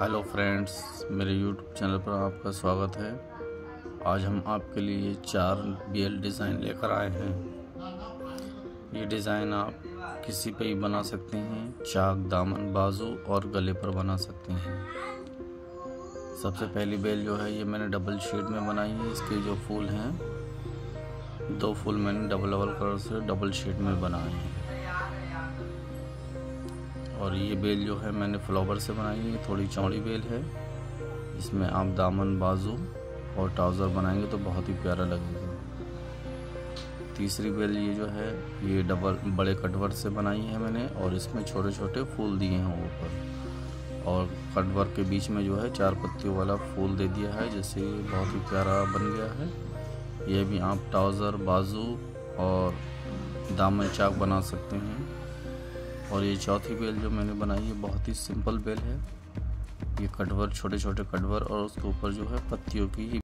Hello friends, मेरे YouTube channel पर आपका स्वागत है। आज हम आपके लिए 4 BL डिज़ाइन लेकर आए हैं। ये डिज़ाइन आप किसी पे ही बना सकते हैं, चाक, दामन, बाजू और गले पर बना सकते हैं। सबसे पहली बेल जो है ये मैंने डबल शेड में बनाई है। इसके जो फूल हैं, 2 फूल मैंने डबल कलर से डबल शेड में बनाए हैं। और ये बेल जो है मैंने फ्लावर से बनाई है। थोड़ी चौड़ी बेल है, इसमें आप दामन, बाजू और ट्राउज़र बनाएंगे तो बहुत ही प्यारा लगेगा। तीसरी बेल ये जो है ये डबल बड़े कटवर्क से बनाई है मैंने, और इसमें छोटे छोटे फूल दिए हैं ऊपर, और कटवर्क के बीच में जो है 4 पत्तियों वाला फूल दे दिया है, जिससे बहुत ही प्यारा बन गया है। ये भी आप ट्राउज़र, बाजू और दामन, चाक बना सकते हैं। और ये चौथी बेल जो मैंने बनाई है बहुत ही सिंपल बेल है। ये कटवर, छोटे छोटे कटवर, और उसके ऊपर जो है पत्तियों की